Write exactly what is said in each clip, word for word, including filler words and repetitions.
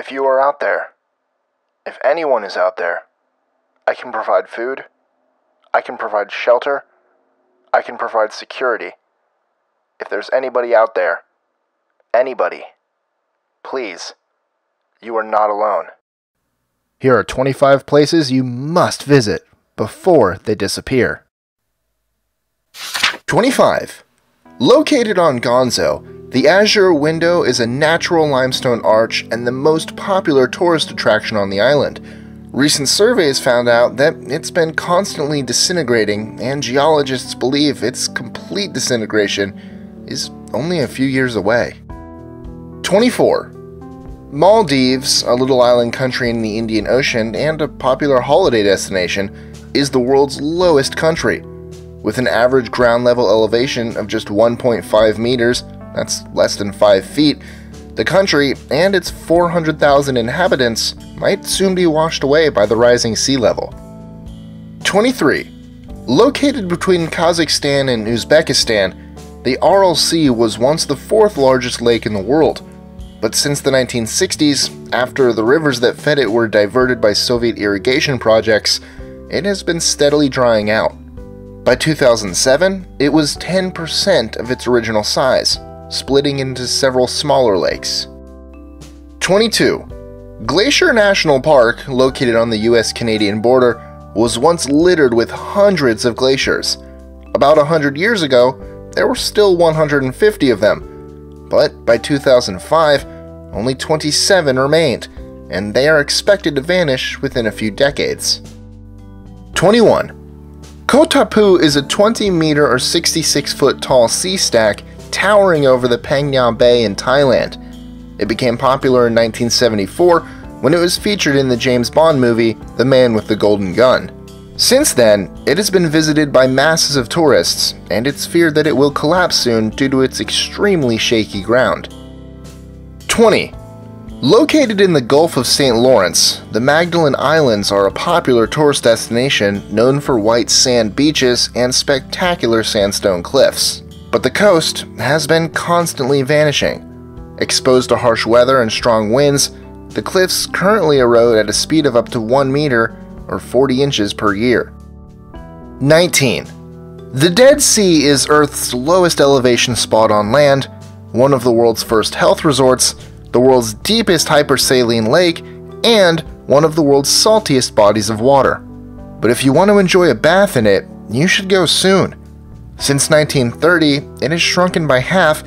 If you are out there, if anyone is out there, I can provide food, I can provide shelter, I can provide security. If there's anybody out there, anybody, please, you are not alone. Here are twenty-five places you must visit before they disappear. twenty-five. Located on Gonzo, the Azure Window is a natural limestone arch and the most popular tourist attraction on the island. Recent surveys found out that it's been constantly disintegrating, and geologists believe its complete disintegration is only a few years away. twenty-four. Maldives, a little island country in the Indian Ocean and a popular holiday destination, is the world's lowest country. With an average ground level elevation of just one point five meters, that's less than five feet, the country and its four hundred thousand inhabitants might soon be washed away by the rising sea level. twenty-three. Located between Kazakhstan and Uzbekistan, the Aral Sea was once the fourth largest lake in the world, but since the nineteen sixties, after the rivers that fed it were diverted by Soviet irrigation projects, it has been steadily drying out. By two thousand seven, it was ten percent of its original size, splitting into several smaller lakes. twenty-two. Glacier National Park, located on the U S Canadian border, was once littered with hundreds of glaciers. About one hundred years ago, there were still one hundred fifty of them, but by two thousand five, only twenty-seven remained, and they are expected to vanish within a few decades. twenty-one. Ko Tapu is a twenty meter or sixty-six foot tall sea stack towering over the Phang Nga Bay in Thailand. It became popular in nineteen seventy-four when it was featured in the James Bond movie, The Man with the Golden Gun. Since then, it has been visited by masses of tourists, and it's feared that it will collapse soon due to its extremely shaky ground. twenty. Located in the Gulf of Saint Lawrence, the Magdalen Islands are a popular tourist destination known for white sand beaches and spectacular sandstone cliffs. But the coast has been constantly vanishing. Exposed to harsh weather and strong winds, the cliffs currently erode at a speed of up to one meter or forty inches per year. nineteen. The Dead Sea is Earth's lowest elevation spot on land, one of the world's first health resorts, the world's deepest hypersaline lake, and one of the world's saltiest bodies of water. But if you want to enjoy a bath in it, you should go soon. Since nineteen thirty, it has shrunken by half,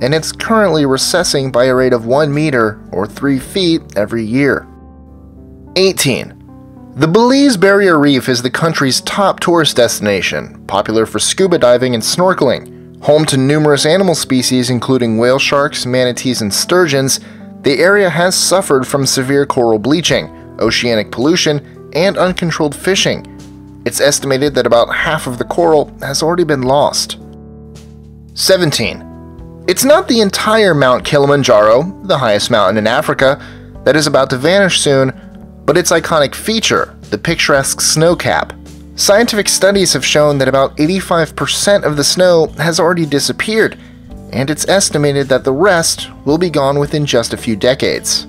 and it's currently recessing by a rate of one meter or three feet every year. eighteen. The Belize Barrier Reef is the country's top tourist destination, popular for scuba diving and snorkeling. Home to numerous animal species including whale sharks, manatees, and sturgeons, the area has suffered from severe coral bleaching, oceanic pollution, and uncontrolled fishing. It's estimated that about half of the coral has already been lost. seventeen. It's not the entire Mount Kilimanjaro, the highest mountain in Africa, that is about to vanish soon, but its iconic feature, the picturesque snow cap. Scientific studies have shown that about eighty-five percent of the snow has already disappeared, and it's estimated that the rest will be gone within just a few decades.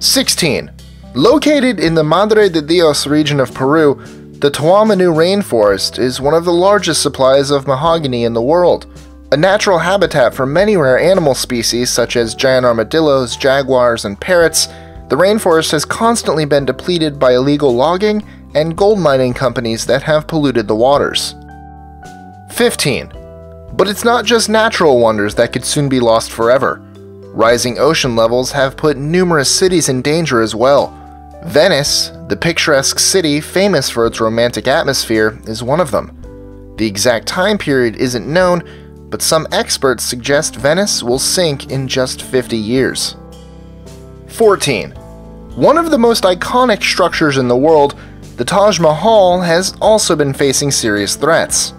sixteen. Located in the Madre de Dios region of Peru, the Tuamotu rainforest is one of the largest supplies of mahogany in the world, a natural habitat for many rare animal species such as giant armadillos, jaguars, and parrots. The rainforest has constantly been depleted by illegal logging and gold mining companies that have polluted the waters. fifteen. But it's not just natural wonders that could soon be lost forever. Rising ocean levels have put numerous cities in danger as well. Venice, the picturesque city famous for its romantic atmosphere, is one of them. The exact time period isn't known, but some experts suggest Venice will sink in just fifty years. fourteen. One of the most iconic structures in the world, the Taj Mahal has also been facing serious threats.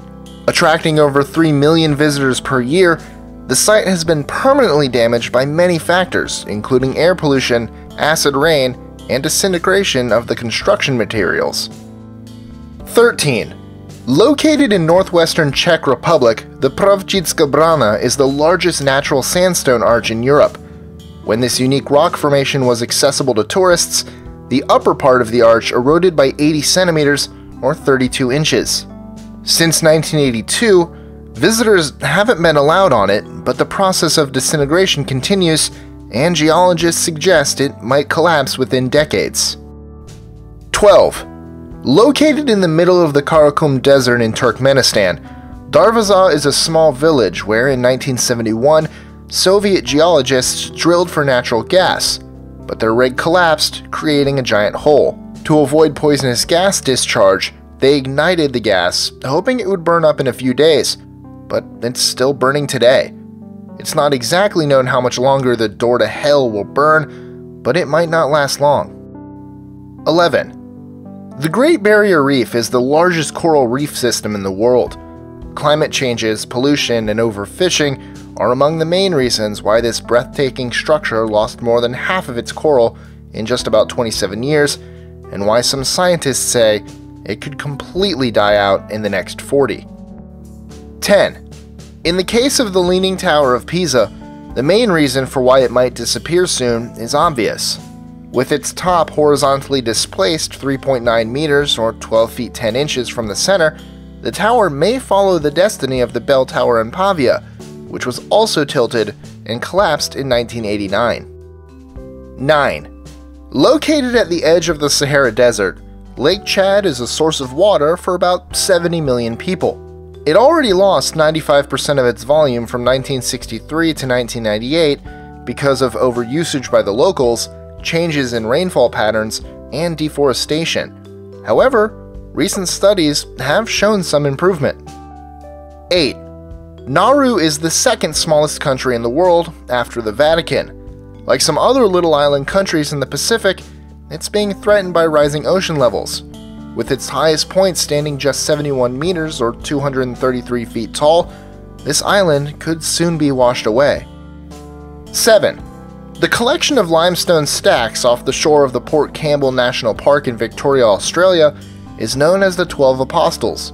Attracting over three million visitors per year, the site has been permanently damaged by many factors, including air pollution, acid rain, and disintegration of the construction materials. thirteen. Located in northwestern Czech Republic, the Pravčická brána is the largest natural sandstone arch in Europe. When this unique rock formation was accessible to tourists, the upper part of the arch eroded by eighty centimeters or thirty-two inches. Since nineteen eighty-two, visitors haven't been allowed on it, but the process of disintegration continues, and geologists suggest it might collapse within decades. twelve. Located in the middle of the Karakum Desert in Turkmenistan, Darvaza is a small village where in nineteen seventy-one, Soviet geologists drilled for natural gas, but their rig collapsed, creating a giant hole. To avoid poisonous gas discharge, they ignited the gas, hoping it would burn up in a few days, but it's still burning today. It's not exactly known how much longer the door to hell will burn, but it might not last long. eleven. The Great Barrier Reef is the largest coral reef system in the world. Climate changes, pollution, and overfishing are among the main reasons why this breathtaking structure lost more than half of its coral in just about twenty-seven years, and why some scientists say it could completely die out in the next forty. ten. In the case of the Leaning Tower of Pisa, the main reason for why it might disappear soon is obvious. With its top horizontally displaced three point nine meters or twelve feet ten inches from the center, the tower may follow the destiny of the Bell Tower in Pavia, which was also tilted and collapsed in nineteen eighty-nine. nine. Located at the edge of the Sahara Desert, Lake Chad is a source of water for about seventy million people. It already lost ninety-five percent of its volume from nineteen sixty-three to nineteen ninety-eight because of overusage by the locals, changes in rainfall patterns, and deforestation. However, recent studies have shown some improvement. eight. Nauru is the second smallest country in the world after the Vatican. Like some other little island countries in the Pacific, it's being threatened by rising ocean levels. With its highest point standing just seventy-one meters or two hundred thirty-three feet tall, this island could soon be washed away. seven. The collection of limestone stacks off the shore of the Port Campbell National Park in Victoria, Australia is known as the twelve Apostles,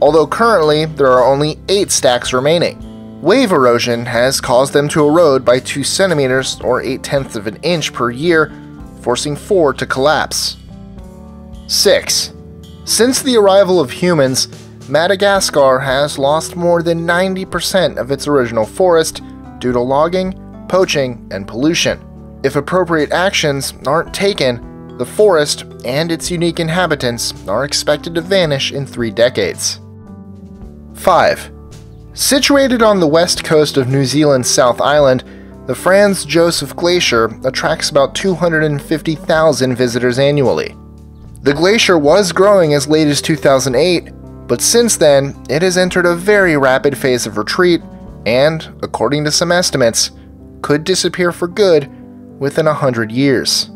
although currently there are only eight stacks remaining. Wave erosion has caused them to erode by two centimeters or eight tenths of an inch per year, forcing four to collapse. six. Since the arrival of humans, Madagascar has lost more than ninety percent of its original forest due to logging, poaching, and pollution. If appropriate actions aren't taken, the forest and its unique inhabitants are expected to vanish in three decades. five. Situated on the west coast of New Zealand's South Island, the Franz Josef Glacier attracts about two hundred fifty thousand visitors annually. The glacier was growing as late as two thousand eight, but since then it has entered a very rapid phase of retreat and, according to some estimates, could disappear for good within one hundred years.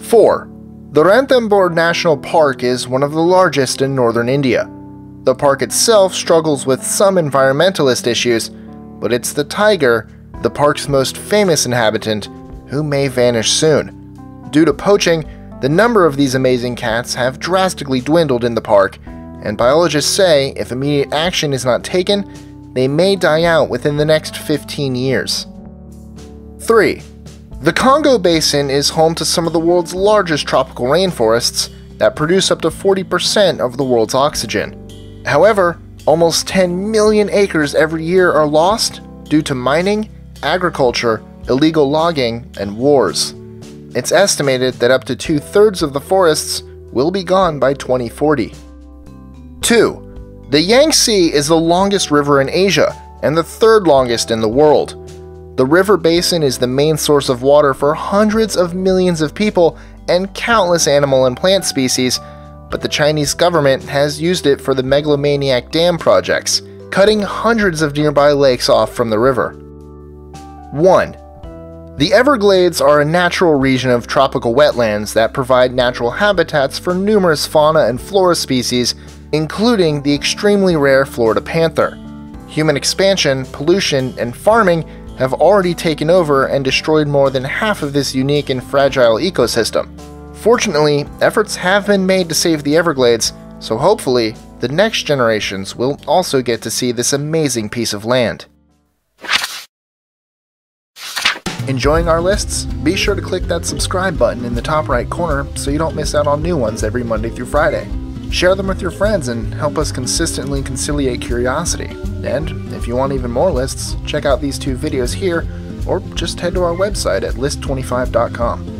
four. The Ranthambore National Park is one of the largest in northern India. The park itself struggles with some environmentalist issues, but it's the tiger, the park's most famous inhabitant, who may vanish soon. Due to poaching, the number of these amazing cats have drastically dwindled in the park, and biologists say if immediate action is not taken, they may die out within the next fifteen years. three. The Congo Basin is home to some of the world's largest tropical rainforests that produce up to forty percent of the world's oxygen. However, almost ten million acres every year are lost due to mining, agriculture, illegal logging, and wars. It's estimated that up to two-thirds of the forests will be gone by twenty forty. two. The Yangtze is the longest river in Asia and the third longest in the world. The river basin is the main source of water for hundreds of millions of people and countless animal and plant species, but the Chinese government has used it for the megalomaniac dam projects, cutting hundreds of nearby lakes off from the river. one. The Everglades are a natural region of tropical wetlands that provide natural habitats for numerous fauna and flora species, including the extremely rare Florida panther. Human expansion, pollution, and farming have already taken over and destroyed more than half of this unique and fragile ecosystem. Fortunately, efforts have been made to save the Everglades, so hopefully, the next generations will also get to see this amazing piece of land. Enjoying our lists? Be sure to click that subscribe button in the top right corner so you don't miss out on new ones every Monday through Friday. Share them with your friends and help us consistently conciliate curiosity. And if you want even more lists, check out these two videos here, or just head to our website at list twenty-five dot com.